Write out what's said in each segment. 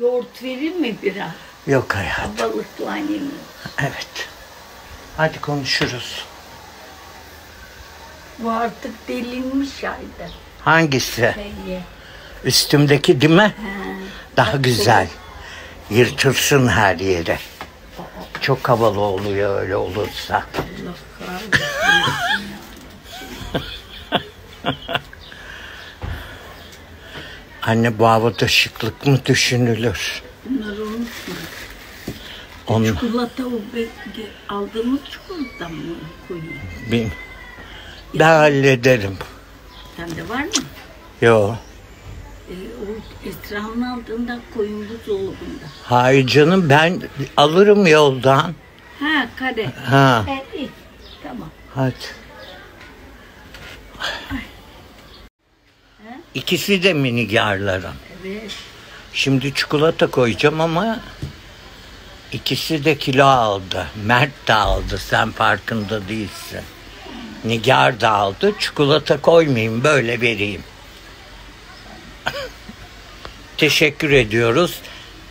Yoğurt vereyim mi biraz? Yok hayatım. Balıklı annem. Evet. Hadi konuşuruz. Bu artık delinmiş ayda. Hangisi? Belli. Üstümdeki değil mi? Ha, daha güzel. Olur. Yırtırsın her yere. Çok havalı oluyor öyle olursa. Allah kahretsin. Anne bu havada şıklık mı düşünülür? Bunlar olmuş mu? Onu... Çikolata aldığımız çikolata mı koyuyorsun? Bilmiyorum. Ben hallederim. Sende var mı? Yok. O Esra'nın aldığında koyun buzdolabında. Hayır canım ben alırım yoldan. Ha kare. Ha. Evet, tamam. Hadi. Ay. İkisi de minigarların. Evet. Şimdi çikolata koyacağım ama ikisi de kilo aldı. Mert de aldı. Sen farkında değilsin. Nigar da aldı. Çikolata koymayayım. Böyle vereyim. Teşekkür ediyoruz.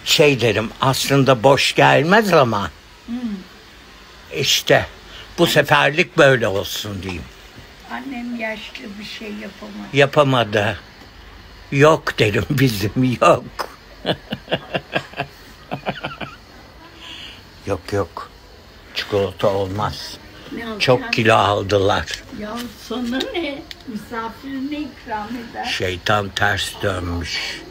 Şey derim aslında boş gelmez ama işte bu seferlik böyle olsun diyeyim. Annem yaşlı bir şey yapamadı. Yapamadı. Yok derim bizim yok. Yok yok. Çikolata olmaz. Çok kilo aldılar. Ya sonu ne? Misafirine ikram eder. Şeytan ters dönmüş.